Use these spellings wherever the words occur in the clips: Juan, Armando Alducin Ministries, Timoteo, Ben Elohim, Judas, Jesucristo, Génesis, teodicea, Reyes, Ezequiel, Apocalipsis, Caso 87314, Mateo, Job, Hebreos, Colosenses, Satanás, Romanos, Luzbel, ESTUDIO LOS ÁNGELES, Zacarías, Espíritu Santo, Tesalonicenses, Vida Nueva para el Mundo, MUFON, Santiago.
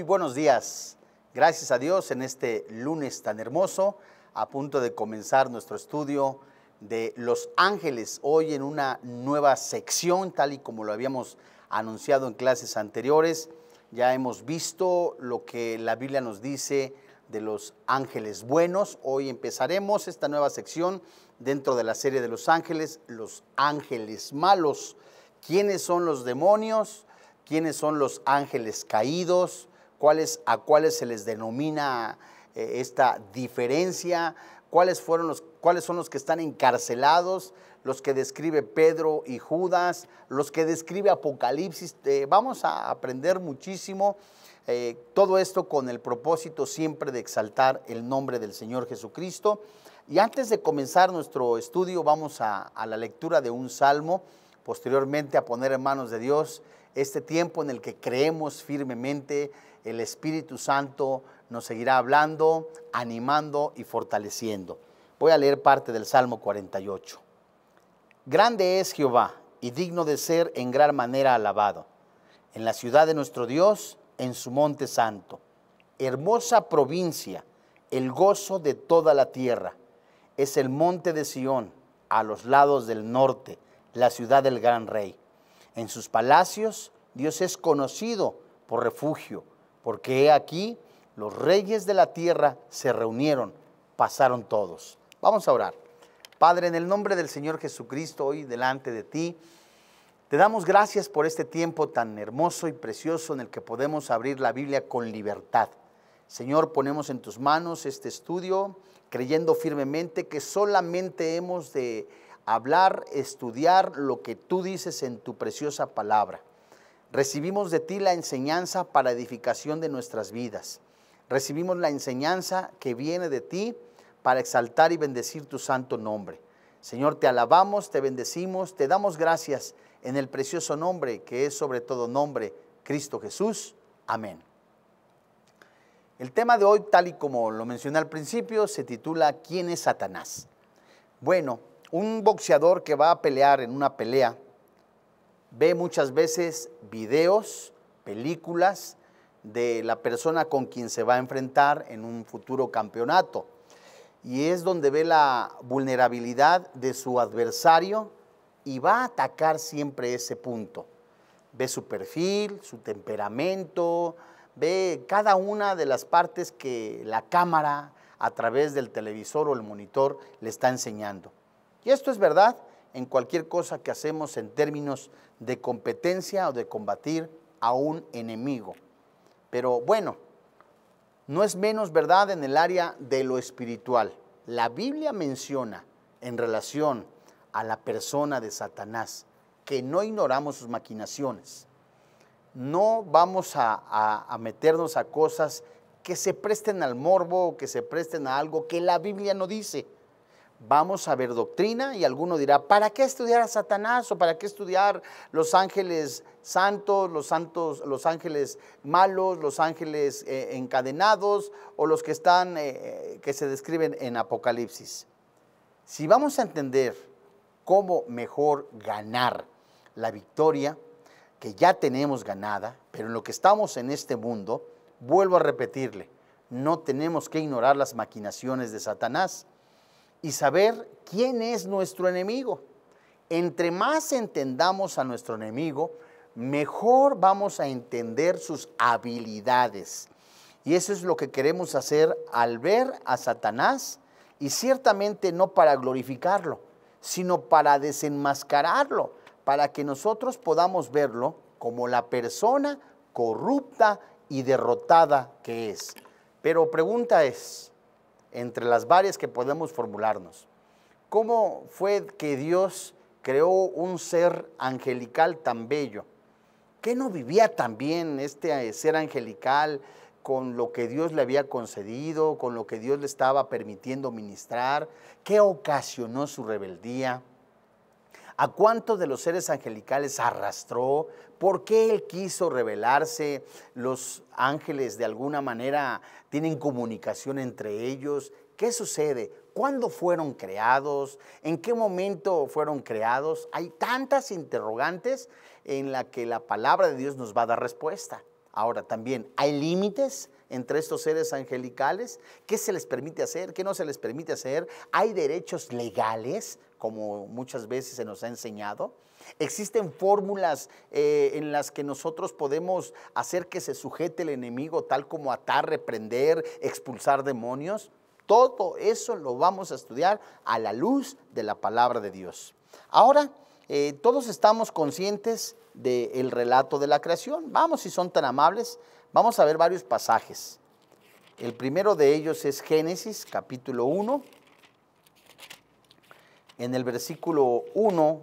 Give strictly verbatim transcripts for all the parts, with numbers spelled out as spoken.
muy buenos días. Gracias a Dios en este lunes tan hermoso, a punto de comenzar nuestro estudio de los ángeles, hoy en una nueva sección, tal y como lo habíamos anunciado en clases anteriores. Ya hemos visto lo que la Biblia nos dice de los ángeles buenos. Hoy empezaremos esta nueva sección dentro de la serie de los ángeles, los ángeles malos. ¿Quiénes son los demonios? ¿Quiénes son los ángeles caídos? ¿Cuáles, a cuáles se les denomina eh, esta diferencia? ¿Cuáles, fueron los, ¿Cuáles son los que están encarcelados? Los que describe Pedro y Judas, los que describe Apocalipsis. Eh, vamos a aprender muchísimo eh, todo esto con el propósito siempre de exaltar el nombre del Señor Jesucristo. Y antes de comenzar nuestro estudio, vamos a, a la lectura de un salmo, posteriormente a poner en manos de Dios este tiempo en el que creemos firmemente. El Espíritu Santo nos seguirá hablando, animando y fortaleciendo. Voy a leer parte del Salmo cuarenta y ocho. Grande es Jehová y digno de ser en gran manera alabado, en la ciudad de nuestro Dios, en su monte santo. Hermosa provincia, el gozo de toda la tierra. Es el monte de Sión, a los lados del norte, la ciudad del gran rey. En sus palacios Dios es conocido por refugio, porque he aquí los reyes de la tierra se reunieron, pasaron todos. Vamos a orar. Padre, en el nombre del Señor Jesucristo, hoy delante de ti, te damos gracias por este tiempo tan hermoso y precioso en el que podemos abrir la Biblia con libertad. Señor, ponemos en tus manos este estudio, creyendo firmemente que solamente hemos de hablar, estudiar lo que tú dices en tu preciosa palabra. Recibimos de ti la enseñanza para edificación de nuestras vidas. Recibimos la enseñanza que viene de ti para exaltar y bendecir tu santo nombre. Señor, te alabamos, te bendecimos, te damos gracias en el precioso nombre que es sobre todo nombre, Cristo Jesús. Amén. El tema de hoy, tal y como lo mencioné al principio, se titula ¿Quién es Satanás? Bueno, un boxeador que va a pelear en una pelea ve muchas veces videos, películas de la persona con quien se va a enfrentar en un futuro campeonato. Y es donde ve la vulnerabilidad de su adversario y va a atacar siempre ese punto. Ve su perfil, su temperamento, ve cada una de las partes que la cámara a través del televisor o el monitor le está enseñando. Y esto es verdad en cualquier cosa que hacemos en términos de competencia o de combatir a un enemigo. Pero bueno, no es menos verdad en el área de lo espiritual. La Biblia menciona en relación a la persona de Satanás que no ignoramos sus maquinaciones. No vamos a, a, a meternos a cosas que se presten al morbo o que se presten a algo que la Biblia no dice. Vamos a ver doctrina y alguno dirá, ¿para qué estudiar a Satanás o para qué estudiar los ángeles santos, los santos, los ángeles malos, los ángeles eh, encadenados o los que están, eh, que se describen en Apocalipsis? Si vamos a entender cómo mejor ganar la victoria que ya tenemos ganada, pero en lo que estamos en este mundo, vuelvo a repetirle, no tenemos que ignorar las maquinaciones de Satanás y saber quién es nuestro enemigo. Entre más entendamos a nuestro enemigo, mejor vamos a entender sus habilidades. Y eso es lo que queremos hacer al ver a Satanás, y ciertamente no para glorificarlo, sino para desenmascararlo, para que nosotros podamos verlo como la persona corrupta y derrotada que es. Pero pregunta es, entre las varias que podemos formularnos, ¿cómo fue que Dios creó un ser angelical tan bello? ¿Qué no vivía tan bien este ser angelical con lo que Dios le había concedido, con lo que Dios le estaba permitiendo ministrar? ¿Qué ocasionó su rebeldía? ¿A cuántos de los seres angelicales arrastró? ¿Por qué él quiso rebelarse? Los ángeles de alguna manera tienen comunicación entre ellos. ¿Qué sucede? ¿Cuándo fueron creados? ¿En qué momento fueron creados? Hay tantas interrogantes en las que la palabra de Dios nos va a dar respuesta. Ahora también, ¿hay límites entre estos seres angelicales? ¿Qué se les permite hacer? ¿Qué no se les permite hacer? ¿Hay derechos legales, como muchas veces se nos ha enseñado? ¿Existen fórmulas eh, en las que nosotros podemos hacer que se sujete el enemigo, tal como atar, reprender, expulsar demonios? Todo eso lo vamos a estudiar a la luz de la palabra de Dios. Ahora, eh, todos estamos conscientes del relato de la creación. Vamos, si son tan amables, vamos a ver varios pasajes. El primero de ellos es Génesis, capítulo uno. En el versículo uno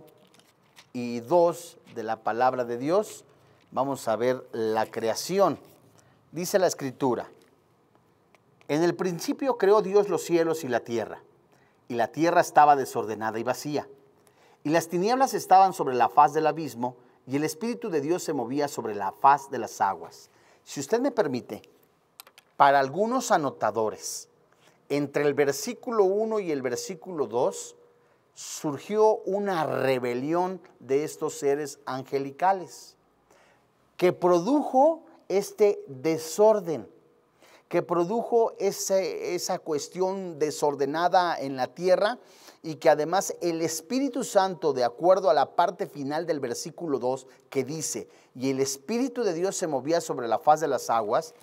y dos de la palabra de Dios, vamos a ver la creación. Dice la Escritura: en el principio creó Dios los cielos y la tierra, y la tierra estaba desordenada y vacía, y las tinieblas estaban sobre la faz del abismo, y el Espíritu de Dios se movía sobre la faz de las aguas. Si usted me permite, para algunos anotadores, entre el versículo uno y el versículo dos, surgió una rebelión de estos seres angelicales, que produjo este desorden, que produjo ese, esa cuestión desordenada en la tierra, y que además el Espíritu Santo, de acuerdo a la parte final del versículo dos, que dice, y el Espíritu de Dios se movía sobre la faz de las aguas,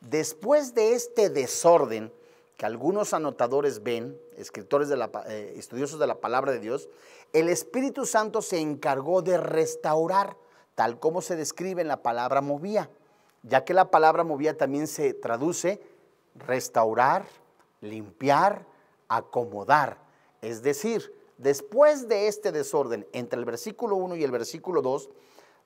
después de este desorden, que algunos anotadores ven, escritores de la, eh, estudiosos de la palabra de Dios, el Espíritu Santo se encargó de restaurar, tal como se describe en la palabra movía, ya que la palabra movía también se traduce restaurar, limpiar, acomodar. Es decir, después de este desorden, entre el versículo uno y el versículo dos,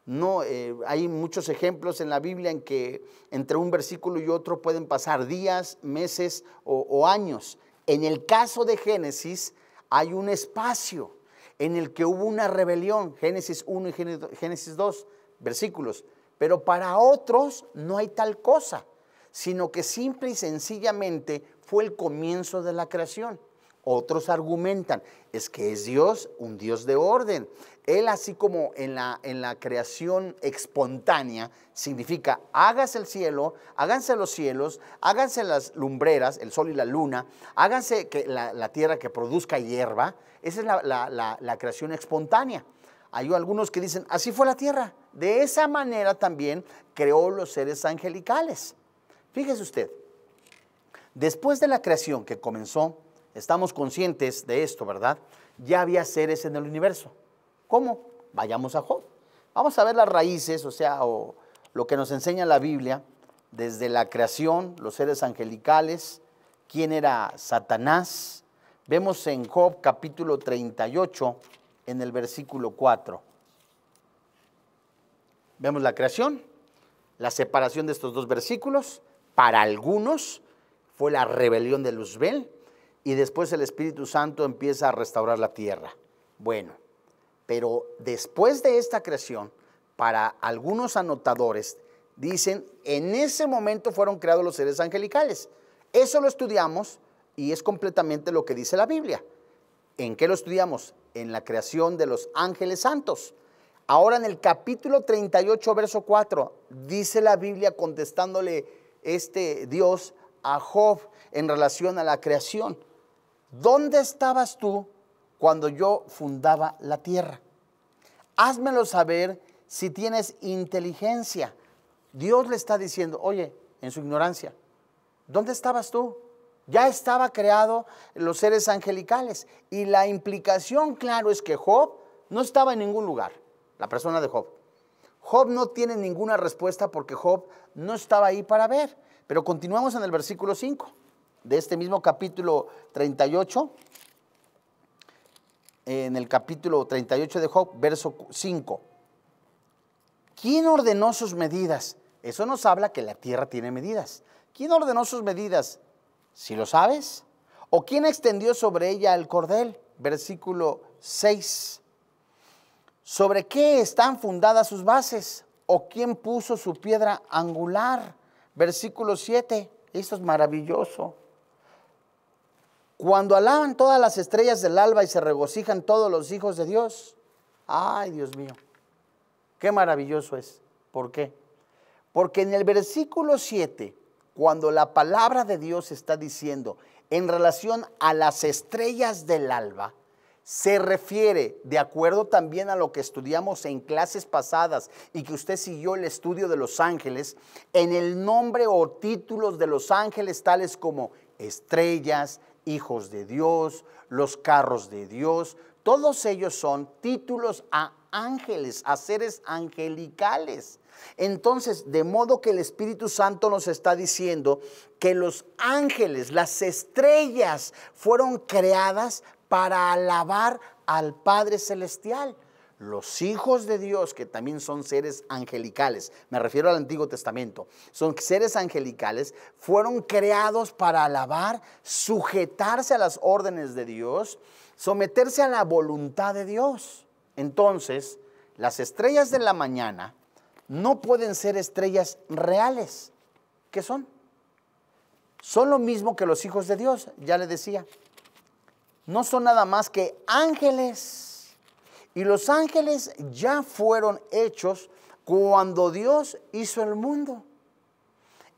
no, eh, hay muchos ejemplos en la Biblia en que entre un versículo y otro pueden pasar días, meses o, o años. En el caso de Génesis hay un espacio en el que hubo una rebelión, Génesis uno y Génesis dos, versículos. Pero para otros no hay tal cosa, sino que simple y sencillamente fue el comienzo de la creación. Otros argumentan, es que es Dios, un Dios de orden. Él, así como en la, en la creación espontánea, significa hágase el cielo, háganse los cielos, háganse las lumbreras, el sol y la luna, háganse que la, la tierra que produzca hierba. Esa es la, la, la, la creación espontánea. Hay algunos que dicen, así fue la tierra. De esa manera también creó los seres angelicales. Fíjese usted, después de la creación que comenzó, estamos conscientes de esto, ¿verdad? Ya había seres en el universo. ¿Cómo? Vayamos a Job. Vamos a ver las raíces, o sea, o lo que nos enseña la Biblia, desde la creación, los seres angelicales, quién era Satanás. Vemos en Job capítulo treinta y ocho, en el versículo cuatro. Vemos la creación, la separación de estos dos versículos. Para algunos fue la rebelión de Luzbel, y después el Espíritu Santo empieza a restaurar la tierra. Bueno, pero después de esta creación, para algunos anotadores, dicen, en ese momento fueron creados los seres angelicales. Eso lo estudiamos y es completamente lo que dice la Biblia. ¿En qué lo estudiamos? En la creación de los ángeles santos. Ahora en el capítulo treinta y ocho, verso cuatro, dice la Biblia contestándole este Dios a Job en relación a la creación. ¿Dónde estabas tú cuando yo fundaba la tierra? Házmelo saber si tienes inteligencia. Dios le está diciendo, oye, en su ignorancia, ¿dónde estabas tú? Ya estaba creado los seres angelicales. Y la implicación, claro, es que Job no estaba en ningún lugar. La persona de Job. Job no tiene ninguna respuesta porque Job no estaba ahí para ver. Pero continuamos en el versículo cinco de este mismo capítulo treinta y ocho. En el capítulo treinta y ocho de Job, verso cinco. ¿Quién ordenó sus medidas? Eso nos habla que la tierra tiene medidas. ¿Quién ordenó sus medidas? ¿Si lo sabes? ¿O quién extendió sobre ella el cordel? Versículo seis. ¿Sobre qué están fundadas sus bases? ¿O quién puso su piedra angular? Versículo siete. Esto es maravilloso. Cuando alaban todas las estrellas del alba y se regocijan todos los hijos de Dios. Ay, Dios mío. Qué maravilloso es. ¿Por qué? Porque en el versículo siete, cuando la palabra de Dios está diciendo en relación a las estrellas del alba, se refiere, de acuerdo también a lo que estudiamos en clases pasadas y que usted siguió el estudio de los ángeles, en el nombre o títulos de los ángeles tales como estrellas, hijos de Dios, los carros de Dios, todos ellos son títulos a ángeles, a seres angelicales. Entonces, de modo que el Espíritu Santo nos está diciendo que los ángeles, las estrellas, fueron creadas para alabar al Padre Celestial. Los hijos de Dios, que también son seres angelicales, me refiero al Antiguo Testamento, son seres angelicales, fueron creados para alabar, sujetarse a las órdenes de Dios, someterse a la voluntad de Dios. Entonces, las estrellas de la mañana no pueden ser estrellas reales. ¿Qué son? Son lo mismo que los hijos de Dios, ya le decía. No son nada más que ángeles. Y los ángeles ya fueron hechos cuando Dios hizo el mundo.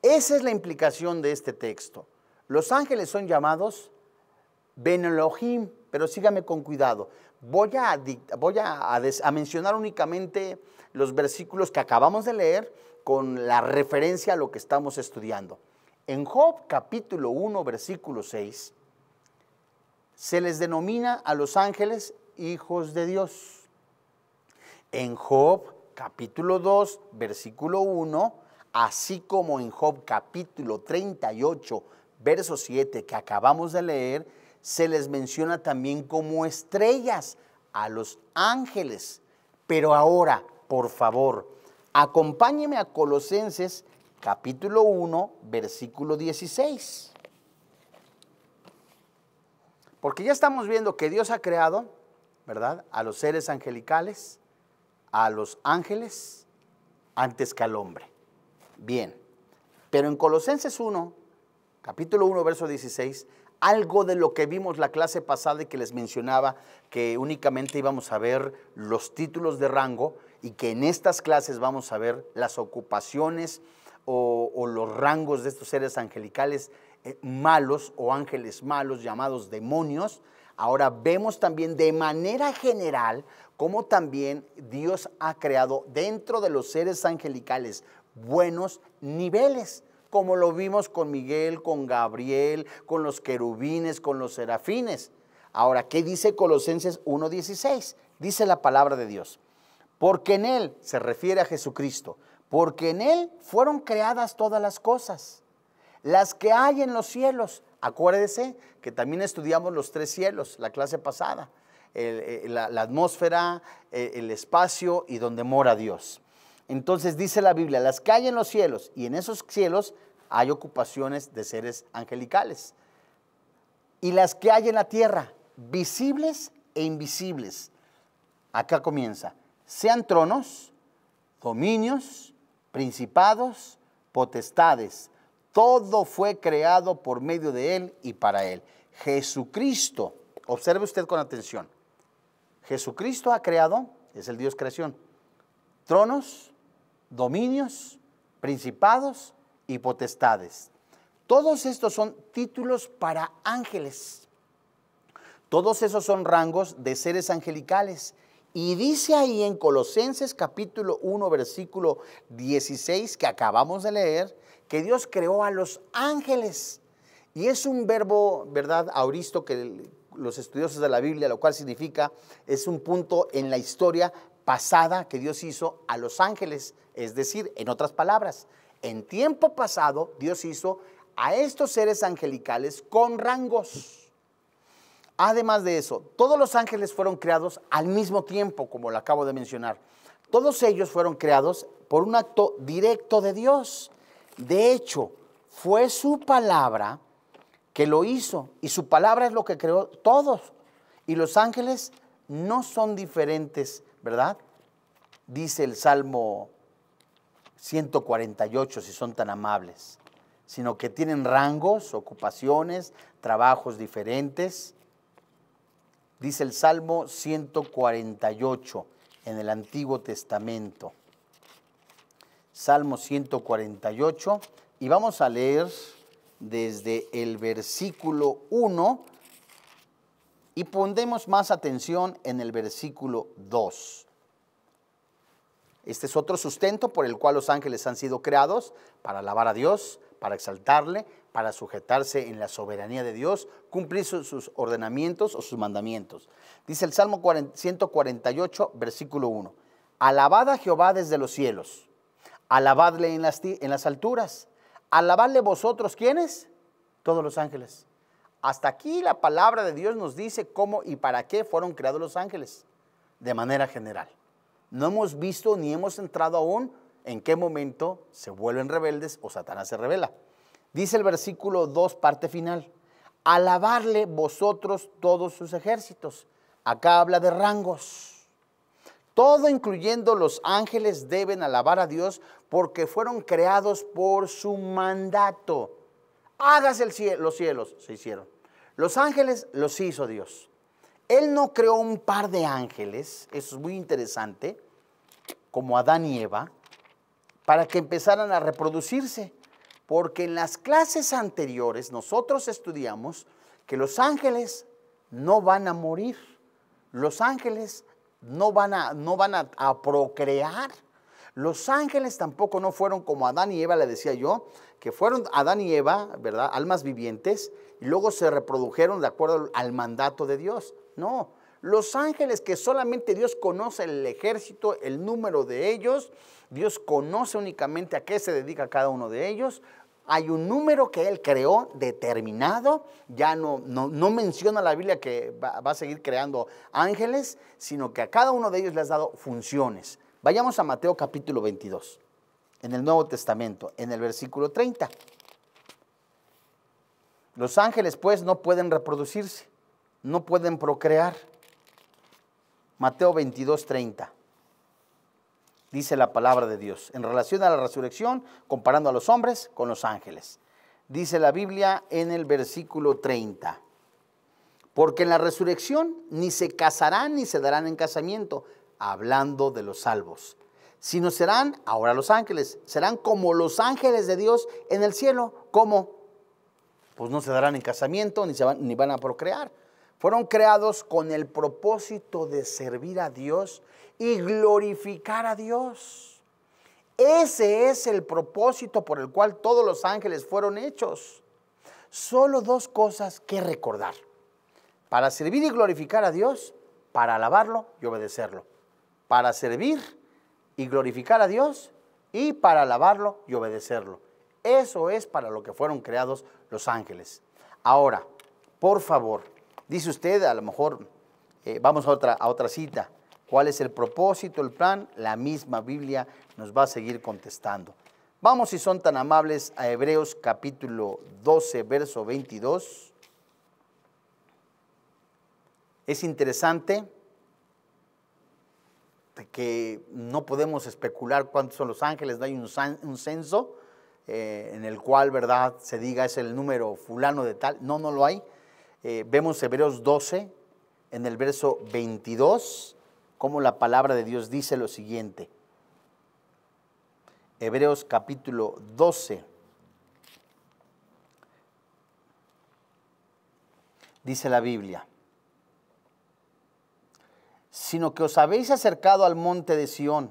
Esa es la implicación de este texto. Los ángeles son llamados Ben Elohim, pero sígame con cuidado. Voy a, voy a, a, des, a mencionar únicamente los versículos que acabamos de leer con la referencia a lo que estamos estudiando. En Job capítulo uno, versículo seis, se les denomina a los ángeles hijos de Dios. En Job capítulo dos, versículo uno, así como en Job capítulo treinta y ocho, verso siete, que acabamos de leer, se les menciona también como estrellas a los ángeles. Pero ahora, por favor, acompáñeme a Colosenses capítulo uno, versículo dieciséis. Porque ya estamos viendo que Dios ha creado, ¿verdad?, a los seres angelicales, a los ángeles, antes que al hombre. Bien, pero en Colosenses uno, capítulo uno, verso dieciséis, algo de lo que vimos la clase pasada y que les mencionaba que únicamente íbamos a ver los títulos de rango y que en estas clases vamos a ver las ocupaciones o, o los rangos de estos seres angelicales malos o ángeles malos llamados demonios. Ahora vemos también de manera general cómo también Dios ha creado dentro de los seres angelicales buenos niveles, como lo vimos con Miguel, con Gabriel, con los querubines, con los serafines. Ahora, ¿qué dice Colosenses uno dieciséis? Dice la palabra de Dios: porque en él, se refiere a Jesucristo, porque en él fueron creadas todas las cosas, las que hay en los cielos. Acuérdese que también estudiamos los tres cielos la clase pasada, el, el, la, la atmósfera, el, el espacio y donde mora Dios. Entonces dice la Biblia, las que hay en los cielos, y en esos cielos hay ocupaciones de seres angelicales. Y las que hay en la tierra, visibles e invisibles. Acá comienza, sean tronos, dominios, principados, potestades. Todo fue creado por medio de él y para él. Jesucristo, observe usted con atención, Jesucristo ha creado, es el Dios creación, tronos, dominios, principados y potestades. Todos estos son títulos para ángeles. Todos esos son rangos de seres angelicales. Y dice ahí en Colosenses capítulo uno, versículo dieciséis, que acabamos de leer, que Dios creó a los ángeles. Y es un verbo, ¿verdad?, auristo, que los estudiosos de la Biblia, lo cual significa, es un punto en la historia pasada que Dios hizo a los ángeles. Es decir, en otras palabras, en tiempo pasado Dios hizo a estos seres angelicales con rangos. Además de eso, todos los ángeles fueron creados al mismo tiempo, como lo acabo de mencionar. Todos ellos fueron creados por un acto directo de Dios. De hecho, fue su palabra que lo hizo, y su palabra es lo que creó todos. Y los ángeles no son diferentes, ¿verdad? Dice el Salmo ciento cuarenta y ocho, si son tan amables, sino que tienen rangos, ocupaciones, trabajos diferentes. Dice el Salmo ciento cuarenta y ocho en el Antiguo Testamento. Salmo ciento cuarenta y ocho, y vamos a leer desde el versículo uno y pondremos más atención en el versículo dos. Este es otro sustento por el cual los ángeles han sido creados, para alabar a Dios, para exaltarle, para sujetarse en la soberanía de Dios, cumplir sus ordenamientos o sus mandamientos. Dice el Salmo ciento cuarenta y ocho, versículo uno. Alabad a Jehová desde los cielos, alabadle en las, en las alturas, alabadle vosotros, ¿quiénes? Todos los ángeles. Hasta aquí la palabra de Dios nos dice cómo y para qué fueron creados los ángeles, de manera general. No hemos visto ni hemos entrado aún en qué momento se vuelven rebeldes o Satanás se revela. Dice el versículo dos, parte final. Alabadle vosotros todos sus ejércitos. Acá habla de rangos. Todo, incluyendo los ángeles, deben alabar a Dios porque fueron creados por su mandato. Hágase el cielo, los cielos, se hicieron. Los ángeles los hizo Dios. Él no creó un par de ángeles, eso es muy interesante, como Adán y Eva, para que empezaran a reproducirse, porque en las clases anteriores nosotros estudiamos que los ángeles no van a morir, los ángeles no van a, no van a, a procrear, los ángeles tampoco no fueron como Adán y Eva, le decía yo, que fueron Adán y Eva, ¿verdad?, almas vivientes, y luego se reprodujeron de acuerdo al mandato de Dios. No, los ángeles que solamente Dios conoce el ejército, el número de ellos, Dios conoce únicamente a qué se dedica cada uno de ellos. Hay un número que Él creó determinado, ya no, no, no menciona la Biblia que va, va a seguir creando ángeles, sino que a cada uno de ellos le has dado funciones. Vayamos a Mateo capítulo veintidós, en el Nuevo Testamento, en el versículo treinta. Los ángeles, pues, no pueden reproducirse, no pueden procrear. Mateo veintidós, treinta. Dice la palabra de Dios, en relación a la resurrección, comparando a los hombres con los ángeles. Dice la Biblia en el versículo treinta. Porque en la resurrección ni se casarán ni se darán en casamiento, hablando de los salvos. Sino serán, ahora los ángeles, serán como los ángeles de Dios en el cielo, como pues no se darán en casamiento, ni, se van, ni van a procrear. Fueron creados con el propósito de servir a Dios y glorificar a Dios. Ese es el propósito por el cual todos los ángeles fueron hechos. Solo dos cosas que recordar. Para servir y glorificar a Dios, para alabarlo y obedecerlo. Para servir y glorificar a Dios y para alabarlo y obedecerlo. Eso es para lo que fueron creados los ángeles. Ahora, por favor, dice usted, a lo mejor, eh, vamos a otra, a otra cita. ¿Cuál es el propósito, el plan? La misma Biblia nos va a seguir contestando. Vamos, si son tan amables, a Hebreos capítulo doce, verso veintidós. Es interesante que no podemos especular cuántos son los ángeles, no hay un, un censo. Eh, en el cual, ¿verdad?, se diga es el número fulano de tal. No, no lo hay. Eh, vemos Hebreos doce, en el verso veintidós, cómo la palabra de Dios dice lo siguiente. Hebreos capítulo doce. Dice la Biblia. Sino que os habéis acercado al monte de Sión,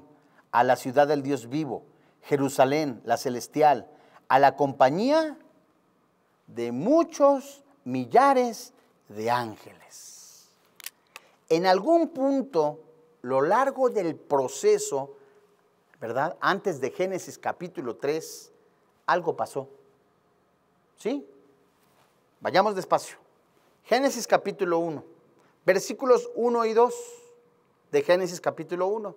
a la ciudad del Dios vivo, Jerusalén, la celestial, a la compañía de muchos millares de ángeles. En algún punto, lo largo del proceso, ¿verdad?, antes de Génesis capítulo tres, algo pasó. ¿Sí? Vayamos despacio. Génesis capítulo uno, versículos uno y dos de Génesis capítulo uno.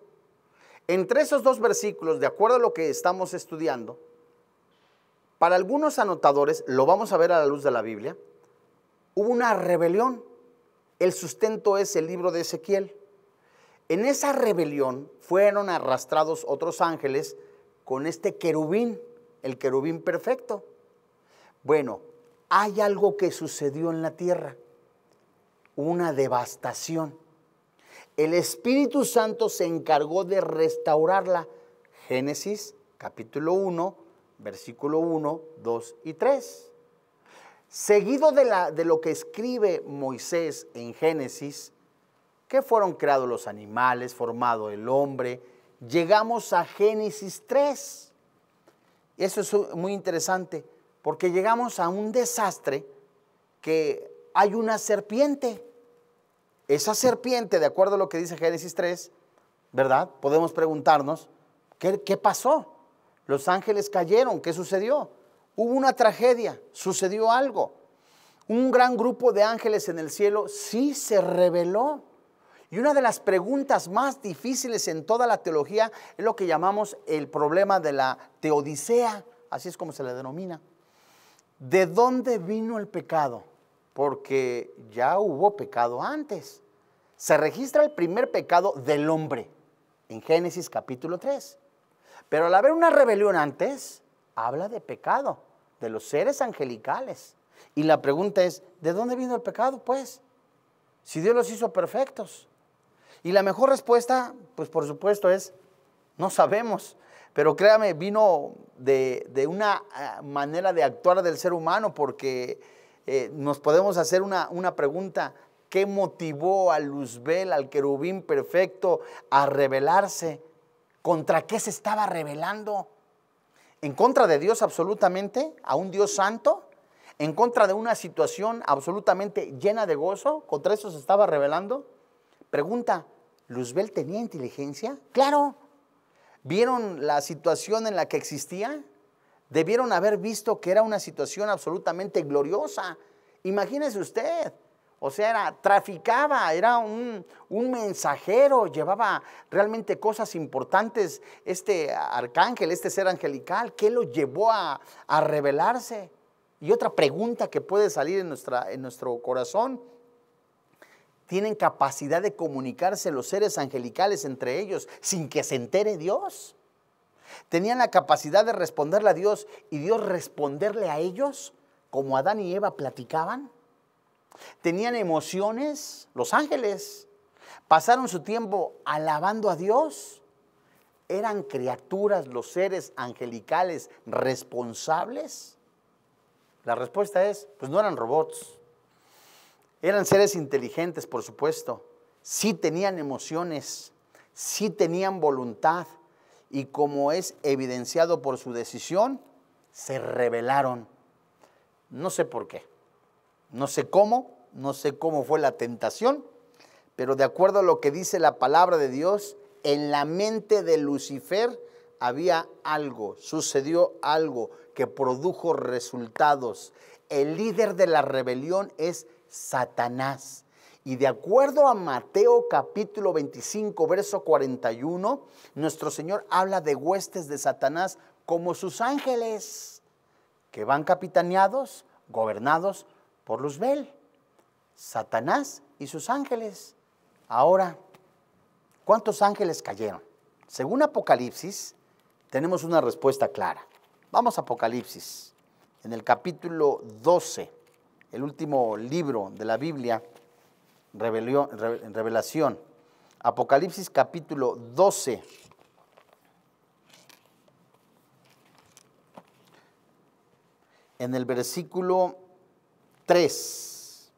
Entre esos dos versículos, de acuerdo a lo que estamos estudiando, para algunos anotadores, lo vamos a ver a la luz de la Biblia, hubo una rebelión. El sustento es el libro de Ezequiel. En esa rebelión fueron arrastrados otros ángeles con este querubín, el querubín perfecto. Bueno, hay algo que sucedió en la tierra, una devastación. El Espíritu Santo se encargó de restaurarla. Génesis capítulo uno, versículo uno, dos y tres. Seguido de, la, de lo que escribe Moisés en Génesis, que fueron creados los animales, formado el hombre, llegamos a Génesis tres. Eso es muy interesante, porque llegamos a un desastre que hay una serpiente. Esa serpiente, de acuerdo a lo que dice Génesis tres, ¿verdad? Podemos preguntarnos, ¿qué, qué pasó? Los ángeles cayeron, ¿qué sucedió? Hubo una tragedia, sucedió algo. Un gran grupo de ángeles en el cielo sí se rebeló. Y una de las preguntas más difíciles en toda la teología es lo que llamamos el problema de la teodicea, así es como se le denomina. ¿De dónde vino el pecado? Porque ya hubo pecado antes. Se registra el primer pecado del hombre en Génesis capítulo tres. Pero al haber una rebelión antes, habla de pecado, de los seres angelicales. Y la pregunta es, ¿de dónde vino el pecado, pues? Si Dios los hizo perfectos. Y la mejor respuesta, pues por supuesto es, no sabemos. Pero créame, vino de, de una manera de actuar del ser humano, porque eh, nos podemos hacer una, una pregunta, ¿qué motivó a Luzbel, al querubín perfecto, a rebelarse? ¿Contra qué se estaba rebelando? ¿En contra de Dios absolutamente? ¿A un Dios santo? ¿En contra de una situación absolutamente llena de gozo? ¿Contra eso se estaba rebelando? Pregunta, ¿Luzbel tenía inteligencia? Claro. ¿Vieron la situación en la que existía? Debieron haber visto que era una situación absolutamente gloriosa. Imagínese usted, o sea, era, traficaba, era un, un mensajero, llevaba realmente cosas importantes. Este arcángel, este ser angelical, ¿qué lo llevó a, a rebelarse? Y otra pregunta que puede salir en, nuestra, en nuestro corazón, ¿tienen capacidad de comunicarse los seres angelicales entre ellos sin que se entere Dios? ¿Tenían la capacidad de responderle a Dios y Dios responderle a ellos como Adán y Eva platicaban? ¿Tenían emociones? Los ángeles pasaron su tiempo alabando a Dios. ¿Eran criaturas los seres angelicales responsables? La respuesta es, pues no eran robots. Eran seres inteligentes, por supuesto. Sí tenían emociones, sí tenían voluntad. Y como es evidenciado por su decisión, se rebelaron. No sé por qué, no sé cómo, no sé cómo fue la tentación, pero de acuerdo a lo que dice la palabra de Dios, en la mente de Lucifer había algo, sucedió algo que produjo resultados. El líder de la rebelión es Satanás. Y de acuerdo a Mateo capítulo veinticinco, verso cuarenta y uno, nuestro Señor habla de huestes de Satanás como sus ángeles, que van capitaneados, gobernados por Luzbel. Satanás y sus ángeles. Ahora, ¿cuántos ángeles cayeron? Según Apocalipsis, tenemos una respuesta clara. Vamos a Apocalipsis, en el capítulo doce, el último libro de la Biblia, Rebelión, revelación, Apocalipsis capítulo doce, en el versículo tres,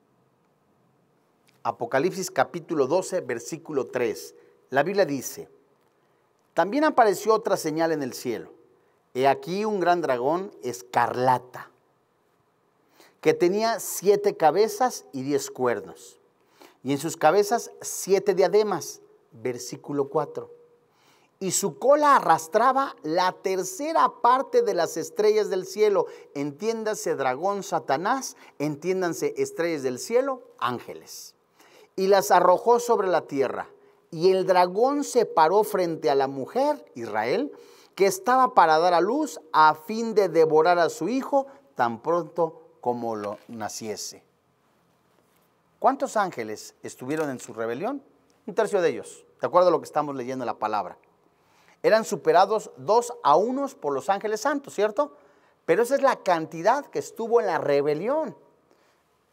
Apocalipsis capítulo doce, versículo tres, la Biblia dice, también apareció otra señal en el cielo, he aquí un gran dragón escarlata, que tenía siete cabezas y diez cuernos, y en sus cabezas siete diademas, versículo cuatro. Y su cola arrastraba la tercera parte de las estrellas del cielo, entiéndase dragón Satanás, entiéndanse estrellas del cielo, ángeles. Y las arrojó sobre la tierra, y el dragón se paró frente a la mujer, Israel, que estaba para dar a luz a fin de devorar a su hijo tan pronto como lo naciese. ¿Cuántos ángeles estuvieron en su rebelión? Un tercio de ellos, de acuerdo a lo que estamos leyendo en la palabra. Eran superados dos a unos por los ángeles santos, ¿cierto? Pero esa es la cantidad que estuvo en la rebelión.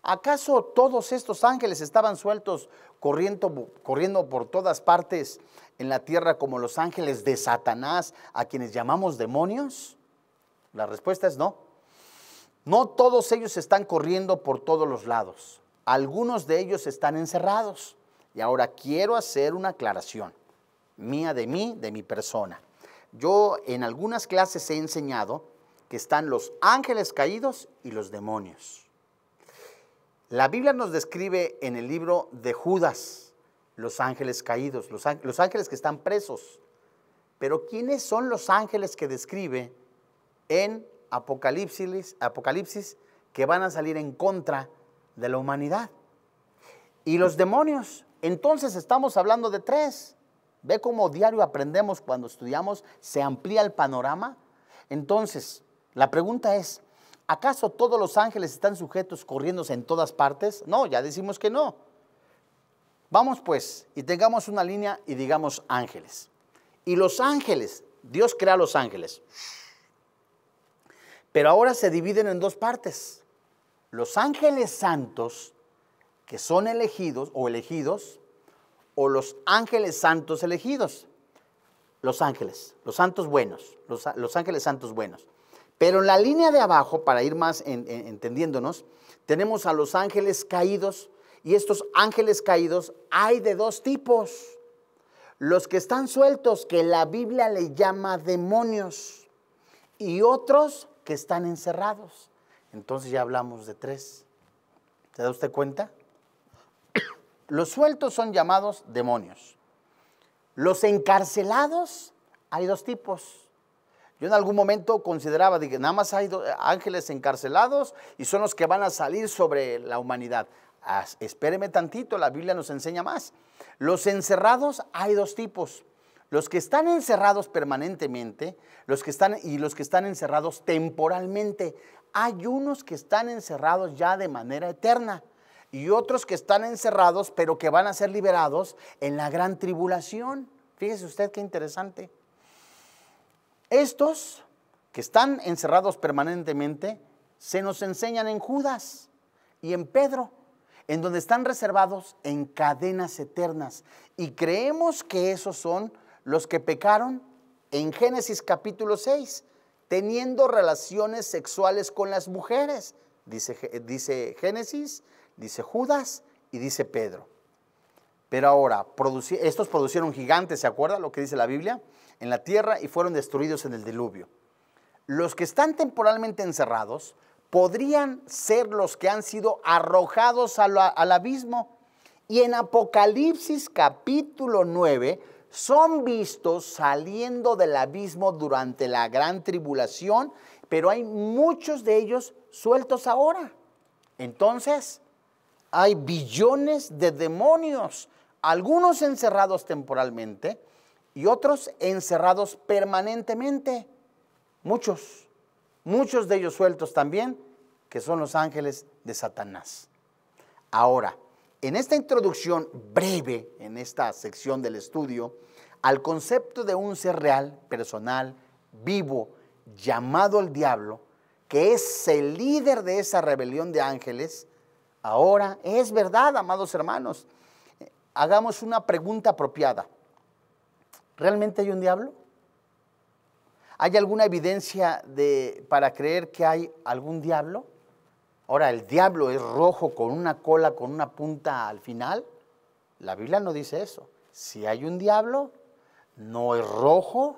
¿Acaso todos estos ángeles estaban sueltos corriendo, corriendo por todas partes en la tierra como los ángeles de Satanás, a quienes llamamos demonios? La respuesta es no. No todos ellos están corriendo por todos los lados. Algunos de ellos están encerrados. Y ahora quiero hacer una aclaración mía de mí, de mi persona. Yo en algunas clases he enseñado que están los ángeles caídos y los demonios. La Biblia nos describe en el libro de Judas los ángeles caídos, los, los ángeles que están presos. Pero ¿quiénes son los ángeles que describe en Apocalipsis, Apocalipsis que van a salir en contra de la humanidad? Y los demonios. Entonces estamos hablando de tres. Ve cómo diario aprendemos cuando estudiamos, se amplía el panorama. Entonces, la pregunta es, ¿acaso todos los ángeles están sujetos corriéndose en todas partes? No, ya decimos que no. Vamos pues y tengamos una línea y digamos ángeles. Y los ángeles, Dios crea los ángeles. Pero ahora se dividen en dos partes. Los ángeles santos que son elegidos o elegidos o los ángeles santos elegidos. Los ángeles, los santos buenos, los, los ángeles santos buenos. Pero en la línea de abajo, para ir más en, en, entendiéndonos, tenemos a los ángeles caídos, y estos ángeles caídos hay de dos tipos. Los que están sueltos, que la Biblia le llama demonios, y otros que están encerrados. Entonces ya hablamos de tres. ¿Se da usted cuenta? Los sueltos son llamados demonios. Los encarcelados, hay dos tipos. Yo en algún momento consideraba, dije, nada más hay ángeles encarcelados y son los que van a salir sobre la humanidad. Ah, espéreme tantito, la Biblia nos enseña más. Los encerrados hay dos tipos. Los que están encerrados permanentemente los que están, y los que están encerrados temporalmente. Hay unos que están encerrados ya de manera eterna y otros que están encerrados pero que van a ser liberados en la gran tribulación. Fíjese usted qué interesante. Estos que están encerrados permanentemente se nos enseñan en Judas y en Pedro, en donde están reservados en cadenas eternas. Y creemos que esos son los que pecaron en Génesis capítulo seis, teniendo relaciones sexuales con las mujeres, dice, dice Génesis, dice Judas y dice Pedro. Pero ahora, produci- estos producieron gigantes, ¿se acuerda lo que dice la Biblia? En la tierra y fueron destruidos en el diluvio. Los que están temporalmente encerrados podrían ser los que han sido arrojados a la, al abismo. Y en Apocalipsis capítulo nueve son vistos saliendo del abismo durante la gran tribulación, pero hay muchos de ellos sueltos ahora. Entonces, hay billones de demonios. Algunos encerrados temporalmente y otros encerrados permanentemente. Muchos, muchos de ellos sueltos también, que son los ángeles de Satanás. Ahora, en esta introducción breve, en esta sección del estudio, al concepto de un ser real, personal, vivo, llamado el diablo, que es el líder de esa rebelión de ángeles, ahora es verdad, amados hermanos. Hagamos una pregunta apropiada. ¿Realmente hay un diablo? ¿Hay alguna evidencia de, para creer que hay algún diablo? Ahora, ¿el diablo es rojo con una cola, con una punta al final? La Biblia no dice eso. Si hay un diablo, no es rojo.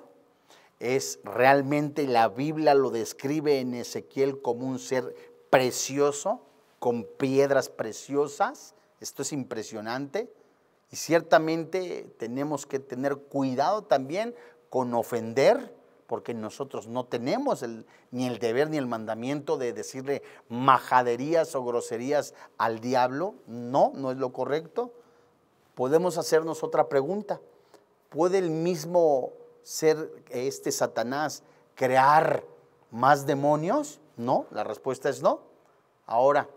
Es realmente, la Biblia lo describe en Ezequiel como un ser precioso, con piedras preciosas. Esto es impresionante. Y ciertamente tenemos que tener cuidado también con ofender, porque nosotros no tenemos el, ni el deber ni el mandamiento de decirle majaderías o groserías al diablo. No, no es lo correcto. Podemos hacernos otra pregunta. ¿Puede el mismo ser, este Satanás, crear más demonios? No, la respuesta es no. Ahora,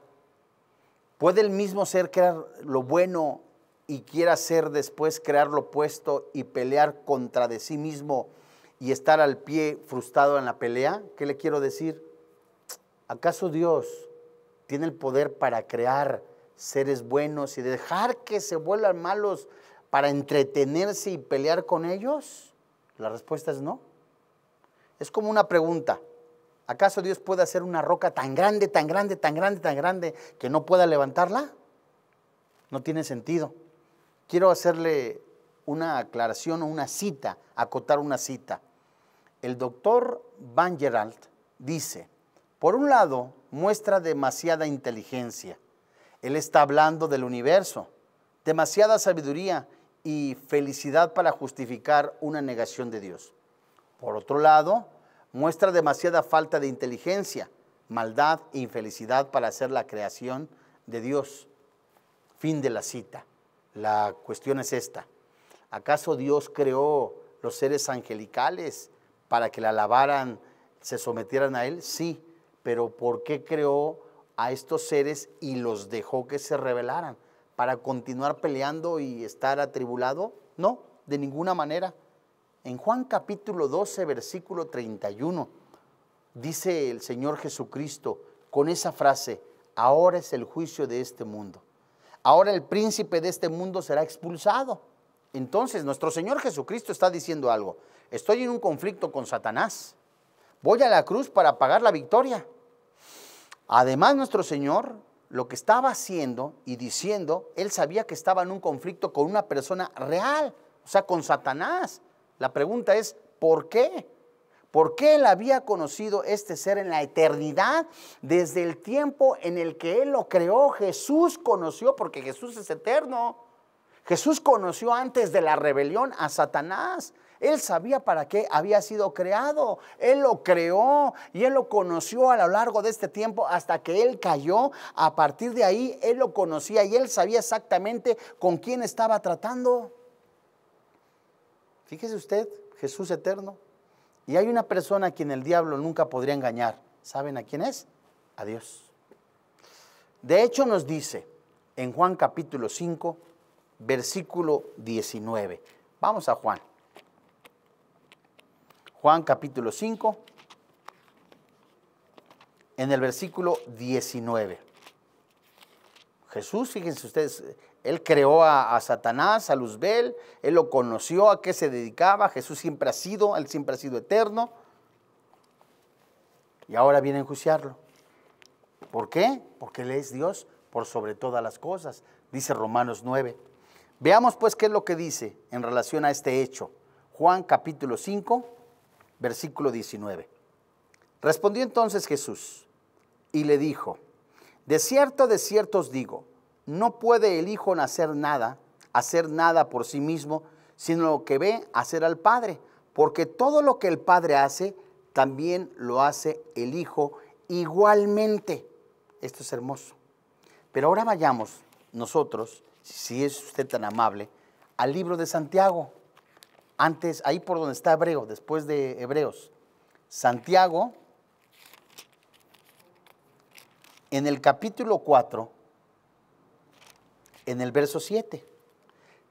¿puede el mismo ser crear lo bueno y quiera hacer después crear lo opuesto y pelear contra de sí mismo y estar al pie frustrado en la pelea? ¿Qué le quiero decir? ¿Acaso Dios tiene el poder para crear seres buenos y dejar que se vuelvan malos para entretenerse y pelear con ellos? La respuesta es no. Es como una pregunta. ¿Acaso Dios puede hacer una roca tan grande, tan grande, tan grande, tan grande que no pueda levantarla? No tiene sentido. Quiero hacerle una aclaración o una cita, acotar una cita. El doctor Van Gerald dice, por un lado, muestra demasiada inteligencia. Él está hablando del universo, demasiada sabiduría y felicidad para justificar una negación de Dios. Por otro lado, muestra demasiada falta de inteligencia, maldad e infelicidad para hacer la creación de Dios. Fin de la cita. La cuestión es esta. ¿Acaso Dios creó los seres angelicales para que la alabaran, se sometieran a Él? Sí, pero ¿por qué creó a estos seres y los dejó que se rebelaran? ¿Para continuar peleando y estar atribulado? No, de ninguna manera. En Juan capítulo doce, versículo treinta y uno, dice el Señor Jesucristo con esa frase, ahora es el juicio de este mundo. Ahora el príncipe de este mundo será expulsado. Entonces, nuestro Señor Jesucristo está diciendo algo. Estoy en un conflicto con Satanás. Voy a la cruz para pagar la victoria. Además, nuestro Señor, lo que estaba haciendo y diciendo, Él sabía que estaba en un conflicto con una persona real, o sea, con Satanás. La pregunta es, ¿por qué? ¿Por qué Él había conocido este ser en la eternidad? Desde el tiempo en el que Él lo creó, Jesús conoció, porque Jesús es eterno. Jesús conoció antes de la rebelión a Satanás. Él sabía para qué había sido creado. Él lo creó y Él lo conoció a lo largo de este tiempo hasta que Él cayó. A partir de ahí, Él lo conocía y Él sabía exactamente con quién estaba tratando. Fíjese usted, Jesús eterno. Y hay una persona a quien el diablo nunca podría engañar. ¿Saben a quién es? A Dios. De hecho nos dice en Juan capítulo cinco, versículo diecinueve. Vamos a Juan. Juan capítulo cinco, en el versículo diecinueve. Jesús, fíjense ustedes, Él creó a, a Satanás, a Luzbel, Él lo conoció, a qué se dedicaba. Jesús siempre ha sido, Él siempre ha sido eterno. Y ahora viene a enjuiciarlo. ¿Por qué? Porque Él es Dios por sobre todas las cosas, dice Romanos nueve. Veamos pues qué es lo que dice en relación a este hecho. Juan capítulo cinco, versículo diecinueve. Respondió entonces Jesús y le dijo, de cierto, de cierto os digo, no puede el Hijo hacer nada, hacer nada por sí mismo, sino lo que ve hacer al Padre, porque todo lo que el Padre hace, también lo hace el Hijo igualmente. Esto es hermoso. Pero ahora vayamos nosotros, si es usted tan amable, al libro de Santiago. Antes, ahí por donde está Hebreo, después de Hebreos. Santiago, en el capítulo cuatro, en el verso siete,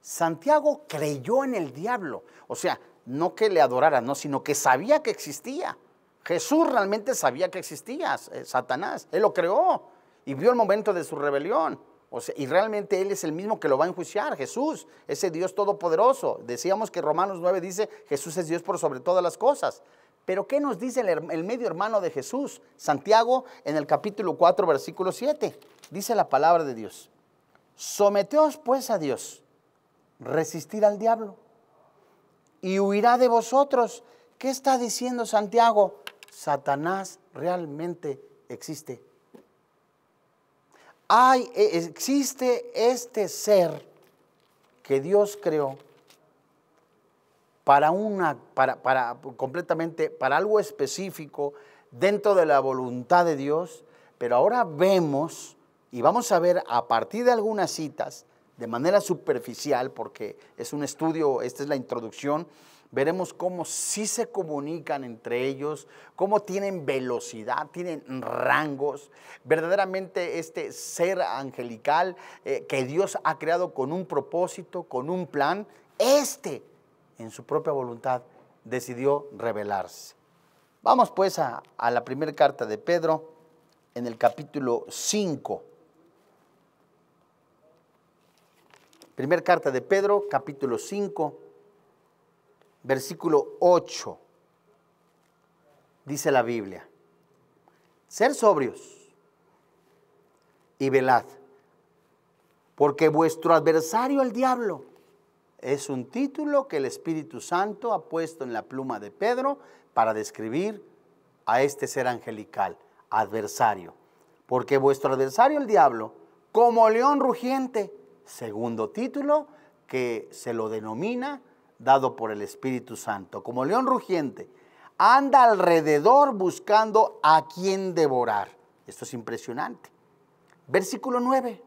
Santiago creyó en el diablo, o sea, no que le adorara, no, sino que sabía que existía. Jesús realmente sabía que existía, eh, Satanás, Él lo creó y vio el momento de su rebelión, o sea, y realmente Él es el mismo que lo va a enjuiciar, Jesús, ese Dios todopoderoso. Decíamos que Romanos nueve dice, Jesús es Dios por sobre todas las cosas. Pero ¿qué nos dice el, el medio hermano de Jesús? Santiago, en el capítulo cuatro, versículo siete, dice la palabra de Dios. Someteos pues a Dios, resistid al diablo y huirá de vosotros. ¿Qué está diciendo Santiago? Satanás realmente existe. Hay, existe este ser que Dios creó para una, para, para completamente, para algo específico dentro de la voluntad de Dios, pero ahora vemos. Y vamos a ver a partir de algunas citas, de manera superficial, porque es un estudio, esta es la introducción, veremos cómo sí se comunican entre ellos, cómo tienen velocidad, tienen rangos. Verdaderamente este ser angelical eh, que Dios ha creado con un propósito, con un plan, este en su propia voluntad decidió rebelarse. Vamos pues a, a la primera carta de Pedro, en el capítulo cinco. Primera carta de Pedro, capítulo cinco, versículo ocho. Dice la Biblia: sed sobrios y velad, porque vuestro adversario el diablo. Es un título que el Espíritu Santo ha puesto en la pluma de Pedro para describir a este ser angelical, adversario. Porque vuestro adversario el diablo, como león rugiente, segundo título que se lo denomina, dado por el Espíritu Santo, como león rugiente, anda alrededor buscando a quien devorar. Esto es impresionante. Versículo nueve.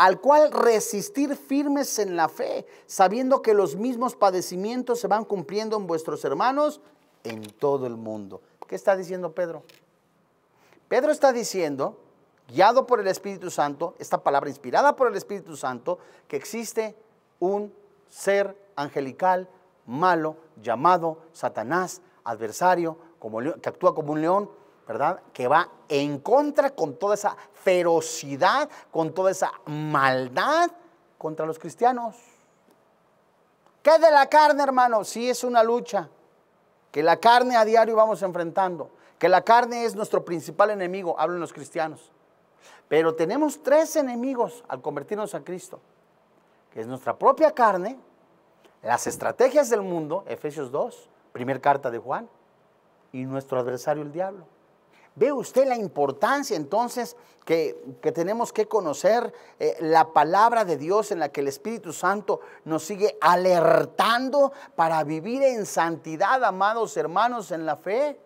Al cual resistir firmes en la fe, sabiendo que los mismos padecimientos se van cumpliendo en vuestros hermanos en todo el mundo. ¿Qué está diciendo Pedro? Pedro está diciendo, guiado por el Espíritu Santo, esta palabra inspirada por el Espíritu Santo, que existe un ser angelical malo llamado Satanás, adversario, como león, que actúa como un león, ¿verdad? Que va en contra con toda esa ferocidad, con toda esa maldad contra los cristianos. ¿Qué es de la carne, hermano? Sí, es una lucha que la carne a diario vamos enfrentando, que la carne es nuestro principal enemigo, hablan los cristianos. Pero tenemos tres enemigos al convertirnos a Cristo, que es nuestra propia carne, las estrategias del mundo, Efesios dos, primera carta de Juan, y nuestro adversario el diablo. ¿Ve usted la importancia entonces que, que tenemos que conocer eh, la palabra de Dios en la que el Espíritu Santo nos sigue alertando para vivir en santidad, amados hermanos, en la fe?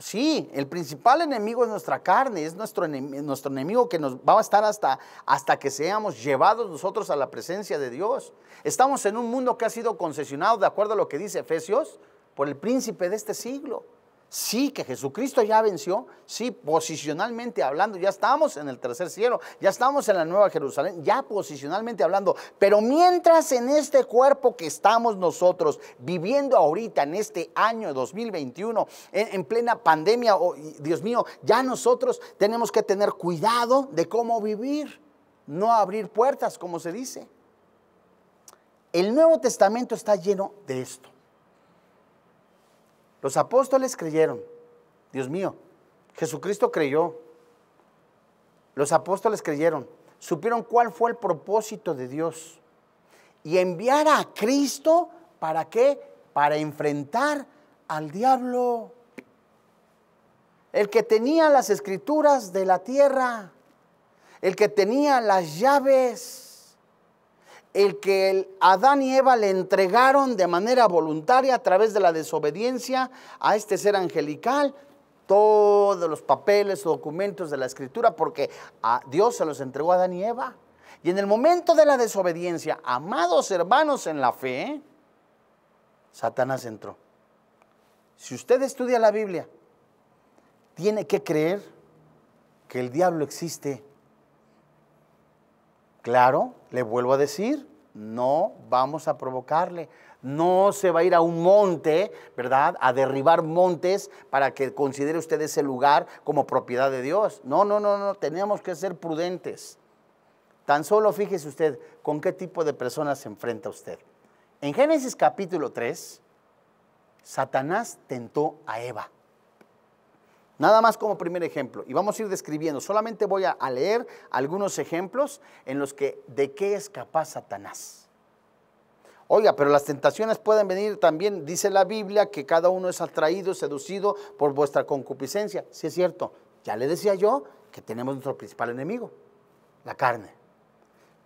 Sí, el principal enemigo es nuestra carne, es nuestro enemigo, nuestro enemigo que nos va a estar hasta, hasta que seamos llevados nosotros a la presencia de Dios. Estamos en un mundo que ha sido concesionado, de acuerdo a lo que dice Efesios, por el príncipe de este siglo. Sí, que Jesucristo ya venció, sí, posicionalmente hablando, ya estamos en el tercer cielo, ya estamos en la Nueva Jerusalén, ya posicionalmente hablando. Pero mientras en este cuerpo que estamos nosotros viviendo ahorita, en este año dos mil veintiuno, en, en plena pandemia, oh, Dios mío, ya nosotros tenemos que tener cuidado de cómo vivir, no abrir puertas, como se dice. El Nuevo Testamento está lleno de esto. Los apóstoles creyeron, Dios mío, Jesucristo creyó, los apóstoles creyeron, supieron cuál fue el propósito de Dios y enviar a Cristo, ¿para qué? Para enfrentar al diablo, el que tenía las escrituras de la tierra, el que tenía las llaves, el que el Adán y Eva le entregaron de manera voluntaria a través de la desobediencia a este ser angelical, todos los papeles, documentos de la escritura, porque a Dios se los entregó a Adán y Eva. Y en el momento de la desobediencia, amados hermanos en la fe, Satanás entró. Si usted estudia la Biblia, tiene que creer que el diablo existe. Claro, le vuelvo a decir, no vamos a provocarle. No se va a ir a un monte, ¿verdad? A derribar montes para que considere usted ese lugar como propiedad de Dios. No, no, no, no, tenemos que ser prudentes. Tan solo fíjese usted con qué tipo de personas se enfrenta usted. En Génesis capítulo tres, Satanás tentó a Eva. Nada más como primer ejemplo, y vamos a ir describiendo, solamente voy a leer algunos ejemplos en los que de qué es capaz Satanás. Oiga, pero las tentaciones pueden venir también, dice la Biblia, que cada uno es atraído, seducido por vuestra concupiscencia. Sí es cierto, ya le decía yo que tenemos nuestro principal enemigo, la carne.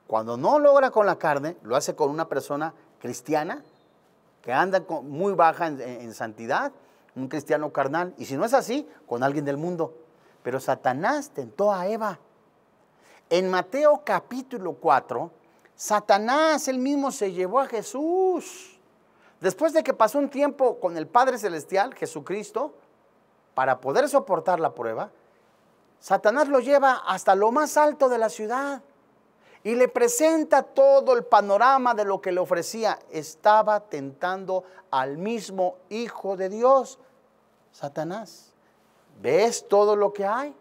Cuando no logra con la carne, lo hace con una persona cristiana que anda con, muy baja en, en santidad, un cristiano carnal, y si no es así, con alguien del mundo. Pero Satanás tentó a Eva. En Mateo capítulo cuatro, Satanás él mismo se llevó a Jesús. Después de que pasó un tiempo con el Padre Celestial, Jesucristo, para poder soportar la prueba, Satanás lo lleva hasta lo más alto de la ciudad y le presenta todo el panorama de lo que le ofrecía. Estaba tentando al mismo Hijo de Dios, Satanás. ¿Ves todo lo que hay?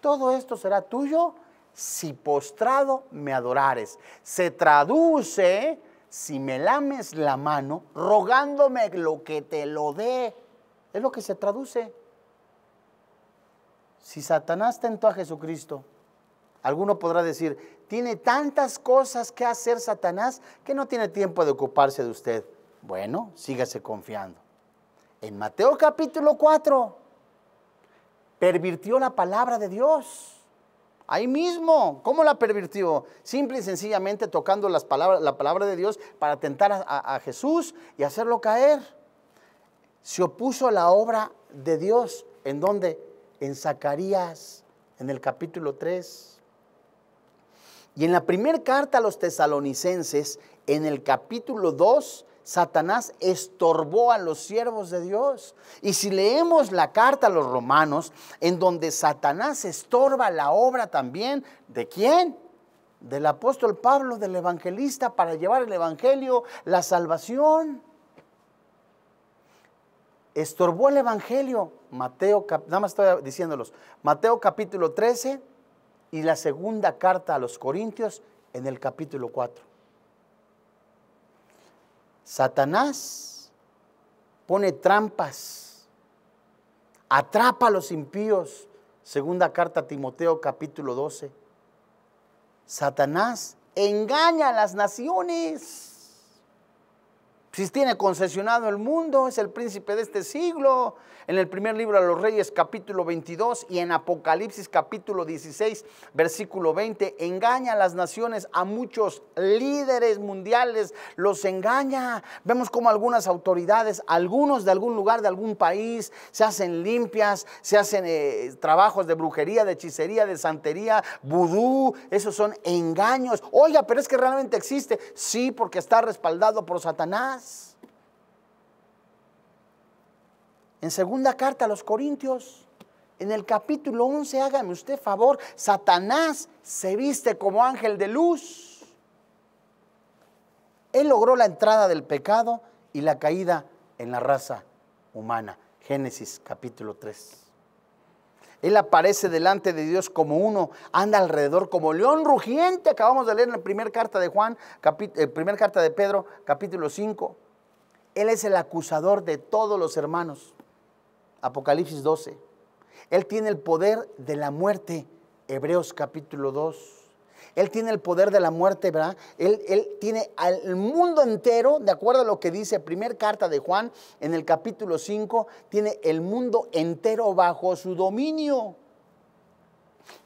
Todo esto será tuyo si postrado me adorares. Se traduce, si me lames la mano, rogándome lo que te lo dé. Es lo que se traduce. Si Satanás tentó a Jesucristo, alguno podrá decir, tiene tantas cosas que hacer Satanás que no tiene tiempo de ocuparse de usted. Bueno, sígase confiando. En Mateo capítulo cuatro, pervirtió la palabra de Dios. Ahí mismo, ¿cómo la pervirtió? Simple y sencillamente tocando las palabras, la palabra de Dios para tentar a, a Jesús y hacerlo caer. Se opuso a la obra de Dios. ¿En dónde? En Zacarías, en el capítulo tres. Y en la primera carta a los Tesalonicenses, en el capítulo dos, Satanás estorbó a los siervos de Dios. Y si leemos la carta a los Romanos, en donde Satanás estorba la obra también, ¿de quién? Del apóstol Pablo, del evangelista, para llevar el evangelio, la salvación. Estorbó el evangelio. Mateo, nada más estoy diciéndolos, Mateo capítulo trece y la segunda carta a los Corintios en el capítulo cuatro. Satanás pone trampas, atrapa a los impíos, segunda carta a Timoteo capítulo doce. Satanás engaña a las naciones, si tiene concesionado el mundo, es el príncipe de este siglo. En el primer libro a los Reyes capítulo veintidós y en Apocalipsis capítulo dieciséis versículo veinte, engaña a las naciones, a muchos líderes mundiales los engaña. Vemos como algunas autoridades, algunos de algún lugar, de algún país, se hacen limpias, se hacen eh, trabajos de brujería, de hechicería, de santería, vudú. Esos son engaños. Oiga, pero es que realmente existe. Sí, porque está respaldado por Satanás. En segunda carta a los Corintios, en el capítulo once, hágame usted favor, Satanás se viste como ángel de luz. Él logró la entrada del pecado y la caída en la raza humana. Génesis capítulo tres. Él aparece delante de Dios como uno, anda alrededor como león rugiente. Acabamos de leer en la primera carta de Juan, eh, primera carta de Pedro, capítulo cinco. Él es el acusador de todos los hermanos. Apocalipsis doce. Él tiene el poder de la muerte, Hebreos capítulo dos. Él tiene el poder de la muerte, ¿verdad? Él, él tiene al mundo entero, de acuerdo a lo que dice primera carta de Juan, en el capítulo cinco, tiene el mundo entero bajo su dominio.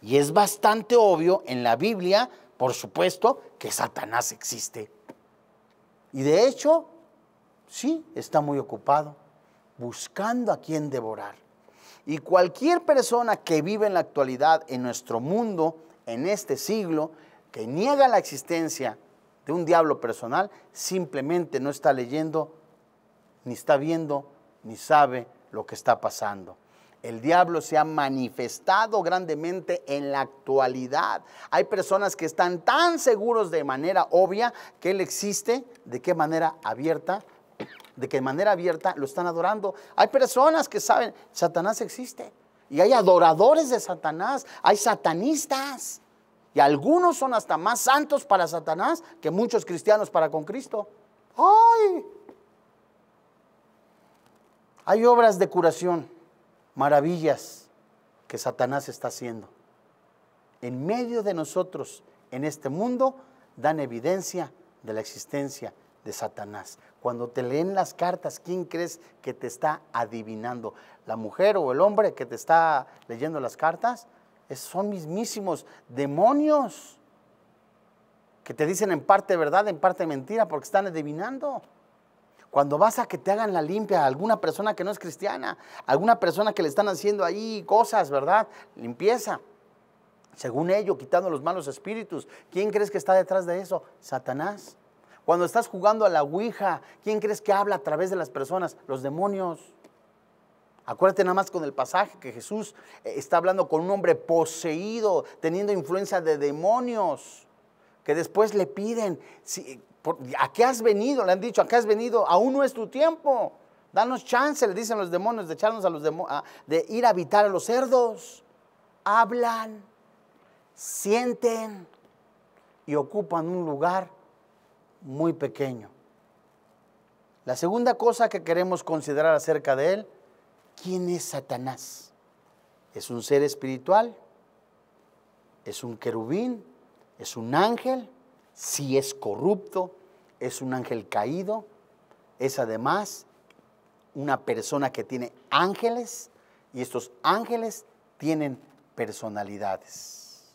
Y es bastante obvio en la Biblia, por supuesto, que Satanás existe. Y de hecho, sí, está muy ocupado, buscando a quien devorar. Y cualquier persona que vive en la actualidad, en nuestro mundo, en este siglo, que niega la existencia de un diablo personal, simplemente no está leyendo, ni está viendo, ni sabe lo que está pasando. El diablo se ha manifestado grandemente en la actualidad. Hay personas que están tan seguros de manera obvia que él existe, de qué manera abierta, de que de manera abierta lo están adorando. Hay personas que saben, Satanás existe. Y hay adoradores de Satanás, hay satanistas. Y algunos son hasta más santos para Satanás que muchos cristianos para con Cristo. ¡Ay! Hay obras de curación, maravillas que Satanás está haciendo. En medio de nosotros, en este mundo, dan evidencia de la existencia de Satanás. Cuando te leen las cartas, ¿quién crees que te está adivinando? ¿La mujer o el hombre que te está leyendo las cartas? Es, son mismísimos demonios que te dicen en parte verdad, en parte mentira, porque están adivinando. Cuando vas a que te hagan la limpia a alguna persona que no es cristiana, alguna persona que le están haciendo ahí cosas, ¿verdad? Limpieza. Según ello, quitando los malos espíritus. ¿Quién crees que está detrás de eso? Satanás. Cuando estás jugando a la ouija, ¿quién crees que habla a través de las personas? Los demonios. Acuérdate nada más con el pasaje que Jesús está hablando con un hombre poseído, teniendo influencia de demonios, que después le piden, ¿a qué has venido? Le han dicho, ¿a qué has venido? Aún no es tu tiempo. Danos chance, le dicen los demonios, de echarnos a los demonios, de ir a habitar a los cerdos. Hablan, sienten y ocupan un lugar muy pequeño. La segunda cosa que queremos considerar acerca de él, ¿quién es Satanás? Es un ser espiritual, es un querubín, es un ángel, sí es corrupto, es un ángel caído, es además una persona que tiene ángeles y estos ángeles tienen personalidades.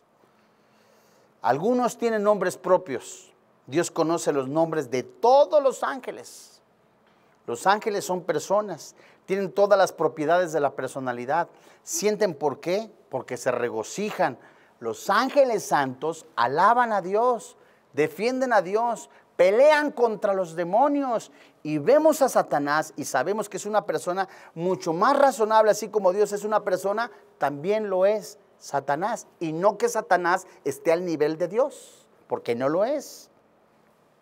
Algunos tienen nombres propios. Dios conoce los nombres de todos los ángeles. Los ángeles son personas, tienen todas las propiedades de la personalidad. ¿Sienten por qué? Porque se regocijan. Los ángeles santos alaban a Dios, defienden a Dios, pelean contra los demonios y vemos a Satanás y sabemos que es una persona mucho más razonable, así como Dios es una persona, también lo es Satanás. Y no que Satanás esté al nivel de Dios, porque no lo es.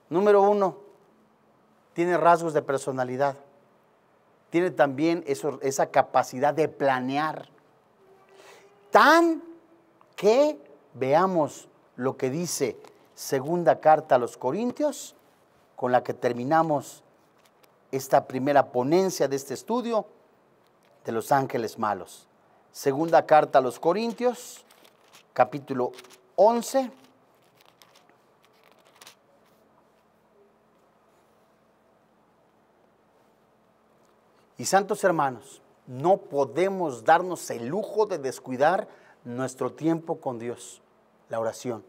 Número uno, tiene rasgos de personalidad. Tiene también eso, esa capacidad de planear. Tan que veamos lo que dice segunda carta a los Corintios, con la que terminamos esta primera ponencia de este estudio de los ángeles malos. Segunda carta a los Corintios, capítulo once. Y santos hermanos, no podemos darnos el lujo de descuidar nuestro tiempo con Dios, la oración.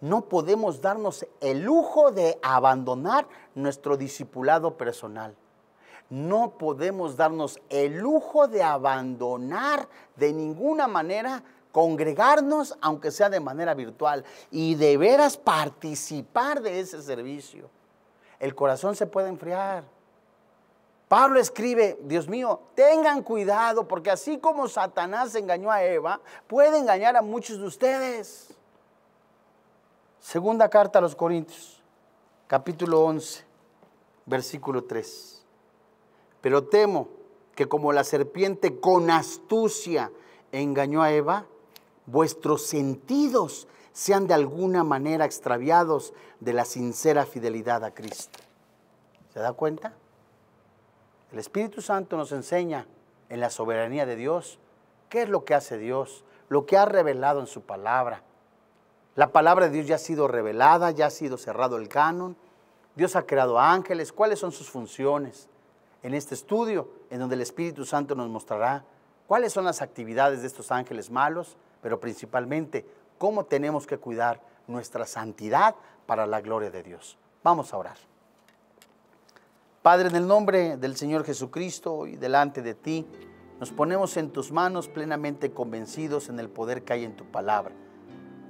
No podemos darnos el lujo de abandonar nuestro discipulado personal. No podemos darnos el lujo de abandonar de ninguna manera, congregarnos, aunque sea de manera virtual, y de veras participar de ese servicio. El corazón se puede enfriar. Pablo escribe, Dios mío, tengan cuidado, porque así como Satanás engañó a Eva, puede engañar a muchos de ustedes. Segunda carta a los Corintios, capítulo once, versículo tres. Pero temo que como la serpiente con astucia engañó a Eva, vuestros sentidos sean de alguna manera extraviados de la sincera fidelidad a Cristo. ¿Se da cuenta? El Espíritu Santo nos enseña en la soberanía de Dios qué es lo que hace Dios, lo que ha revelado en su palabra. La palabra de Dios ya ha sido revelada, ya ha sido cerrado el canon. Dios ha creado ángeles. ¿Cuáles son sus funciones? En este estudio, en donde el Espíritu Santo nos mostrará cuáles son las actividades de estos ángeles malos, pero principalmente, cómo tenemos que cuidar nuestra santidad para la gloria de Dios. Vamos a orar. Padre, en el nombre del Señor Jesucristo y delante de ti, nos ponemos en tus manos plenamente convencidos en el poder que hay en tu palabra.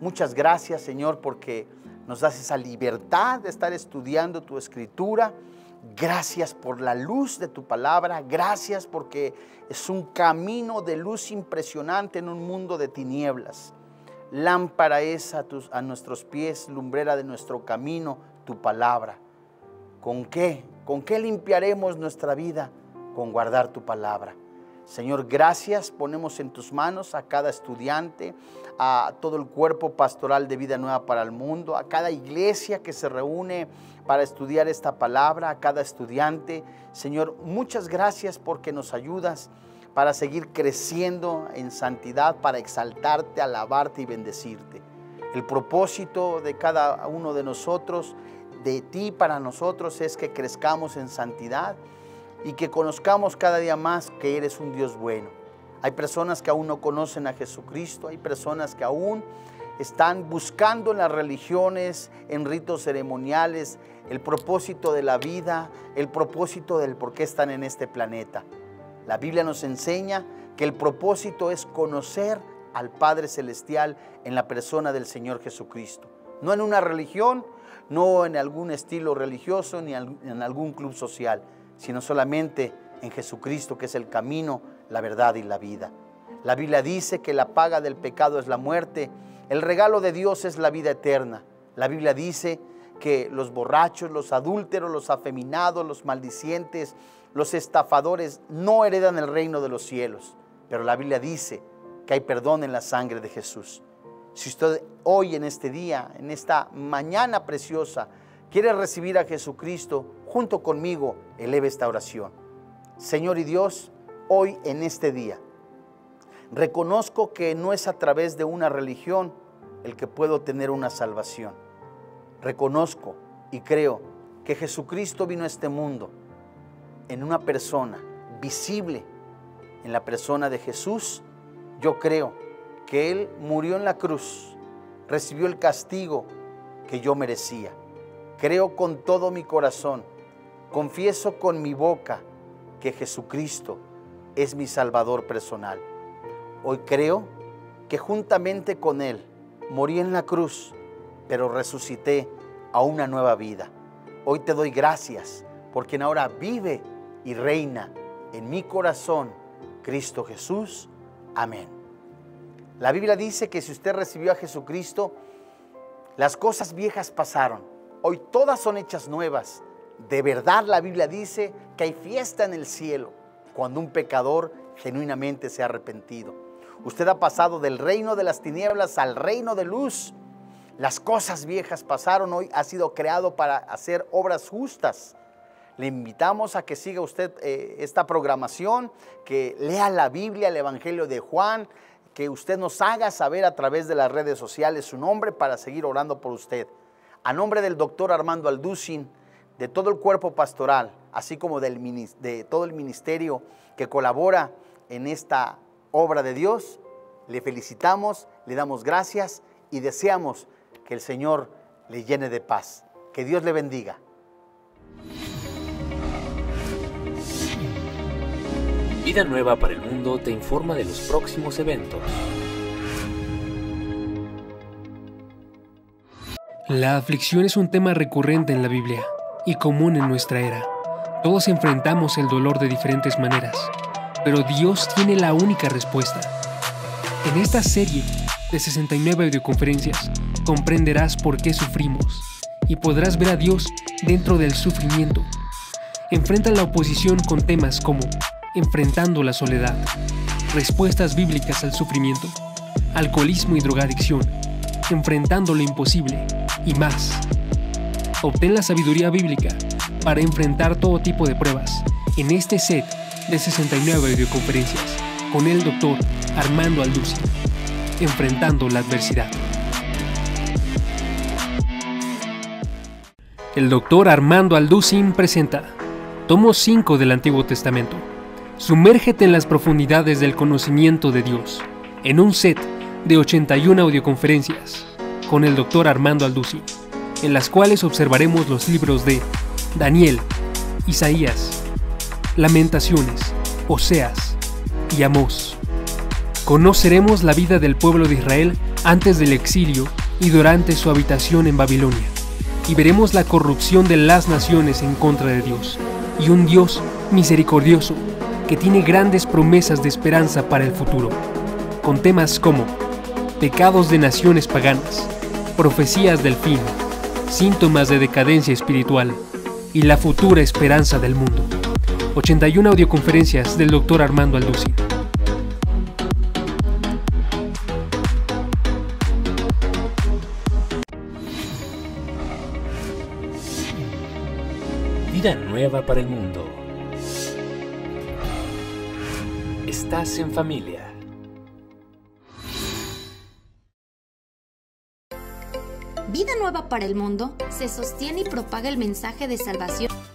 Muchas gracias, Señor, porque nos das esa libertad de estar estudiando tu escritura. Gracias por la luz de tu palabra. Gracias porque es un camino de luz impresionante en un mundo de tinieblas. Lámpara es a, tus, a nuestros pies, lumbrera de nuestro camino, tu palabra. ¿Con qué? ¿Con qué limpiaremos nuestra vida? Con guardar tu palabra. Señor, gracias, ponemos en tus manos a cada estudiante, a todo el cuerpo pastoral de Vida Nueva para el Mundo, a cada iglesia que se reúne para estudiar esta palabra, a cada estudiante. Señor, muchas gracias porque nos ayudas para seguir creciendo en santidad, para exaltarte, alabarte y bendecirte. El propósito de cada uno de nosotros, de ti para nosotros, es que crezcamos en santidad, y que conozcamos cada día más que eres un Dios bueno. Hay personas que aún no conocen a Jesucristo, hay personas que aún están buscando en las religiones, en ritos ceremoniales, el propósito de la vida, el propósito del por qué están en este planeta. La Biblia nos enseña que el propósito es conocer al Padre Celestial en la persona del Señor Jesucristo. No en una religión, no en algún estilo religioso, ni en algún club social, sino solamente en Jesucristo, que es el camino, la verdad y la vida. La Biblia dice que la paga del pecado es la muerte, el regalo de Dios es la vida eterna. La Biblia dice que los borrachos, los adúlteros, los afeminados, los maldicientes, los estafadores no heredan el reino de los cielos. Pero la Biblia dice que hay perdón en la sangre de Jesús. Si usted hoy en este día, en esta mañana preciosa, quiere recibir a Jesucristo, junto conmigo, eleve esta oración. Señor y Dios, hoy en este día, reconozco que no es a través de una religión el que puedo tener una salvación. Reconozco y creo que Jesucristo vino a este mundo en una persona visible, en la persona de Jesús. Yo creo que Él murió en la cruz, recibió el castigo que yo merecía. Creo con todo mi corazón, confieso con mi boca que Jesucristo es mi Salvador personal. Hoy creo que juntamente con Él morí en la cruz, pero resucité a una nueva vida. Hoy te doy gracias por quien ahora vive y reina en mi corazón, Cristo Jesús. Amén. La Biblia dice que si usted recibió a Jesucristo, las cosas viejas pasaron. Hoy todas son hechas nuevas. De verdad la Biblia dice que hay fiesta en el cielo cuando un pecador genuinamente se ha arrepentido. Usted ha pasado del reino de las tinieblas al reino de luz. Las cosas viejas pasaron, hoy ha sido creado para hacer obras justas. Le invitamos a que siga usted eh, esta programación, que lea la Biblia, el Evangelio de Juan, que usted nos haga saber a través de las redes sociales su nombre para seguir orando por usted. A nombre del doctor Armando Alducin, de todo el cuerpo pastoral, así como del, de todo el ministerio que colabora en esta obra de Dios, le felicitamos, le damos gracias y deseamos que el Señor le llene de paz. Que Dios le bendiga. Vida Nueva para el Mundo te informa de los próximos eventos. La aflicción es un tema recurrente en la Biblia y común en nuestra era. Todos enfrentamos el dolor de diferentes maneras, pero Dios tiene la única respuesta. En esta serie de sesenta y nueve videoconferencias comprenderás por qué sufrimos y podrás ver a Dios dentro del sufrimiento. Enfrenta la oposición con temas como enfrentando la soledad, respuestas bíblicas al sufrimiento, alcoholismo y drogadicción, enfrentando lo imposible y más. Obtén la sabiduría bíblica para enfrentar todo tipo de pruebas en este set de sesenta y nueve videoconferencias con el doctor Armando Alducin, enfrentando la adversidad. El doctor Armando Alducin presenta Tomo cinco del Antiguo Testamento. Sumérgete en las profundidades del conocimiento de Dios, en un set de ochenta y una audioconferencias con el doctor Armando Alducin, en las cuales observaremos los libros de Daniel, Isaías, Lamentaciones, Oseas y Amós. Conoceremos la vida del pueblo de Israel antes del exilio y durante su habitación en Babilonia, y veremos la corrupción de las naciones en contra de Dios, y un Dios misericordioso que tiene grandes promesas de esperanza para el futuro, con temas como pecados de naciones paganas, profecías del fin, síntomas de decadencia espiritual y la futura esperanza del mundo. ochenta y una audioconferencias del doctor Armando Alducin. Vida Nueva para el Mundo. Estás en familia. Vida Nueva para el Mundo se sostiene y propaga el mensaje de salvación.